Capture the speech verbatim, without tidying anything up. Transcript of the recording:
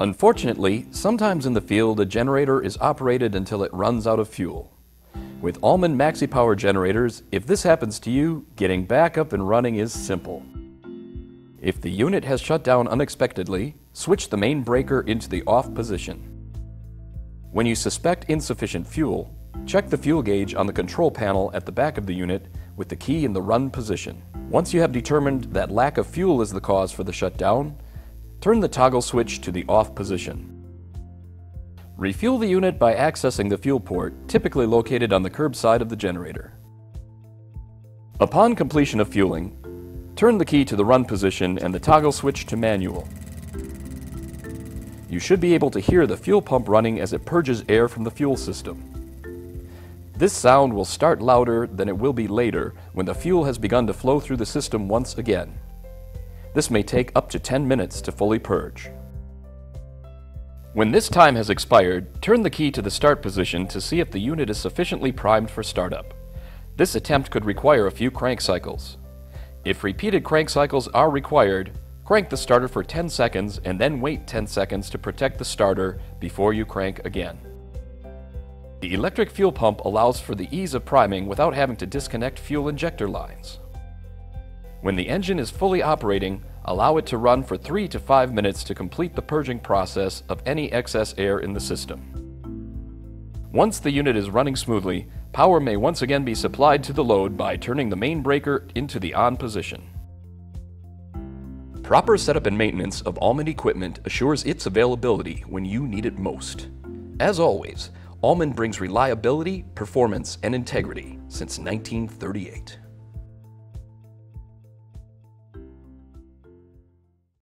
Unfortunately, sometimes in the field, a generator is operated until it runs out of fuel. With Allmand Maxi Power generators, if this happens to you, getting back up and running is simple. If the unit has shut down unexpectedly, switch the main breaker into the off position. When you suspect insufficient fuel, check the fuel gauge on the control panel at the back of the unit with the key in the run position. Once you have determined that lack of fuel is the cause for the shutdown, turn the toggle switch to the off position. Refuel the unit by accessing the fuel port, typically located on the curb side of the generator. Upon completion of fueling, turn the key to the run position and the toggle switch to manual. You should be able to hear the fuel pump running as it purges air from the fuel system. This sound will start louder than it will be later when the fuel has begun to flow through the system once again. This may take up to ten minutes to fully purge. When this time has expired, turn the key to the start position to see if the unit is sufficiently primed for startup. This attempt could require a few crank cycles. If repeated crank cycles are required, crank the starter for ten seconds and then wait ten seconds to protect the starter before you crank again. The electric fuel pump allows for the ease of priming without having to disconnect fuel injector lines. When the engine is fully operating, allow it to run for three to five minutes to complete the purging process of any excess air in the system. Once the unit is running smoothly, power may once again be supplied to the load by turning the main breaker into the on position. Proper setup and maintenance of Allmand equipment assures its availability when you need it most. As always, Allmand brings reliability, performance, and integrity since nineteen thirty-eight.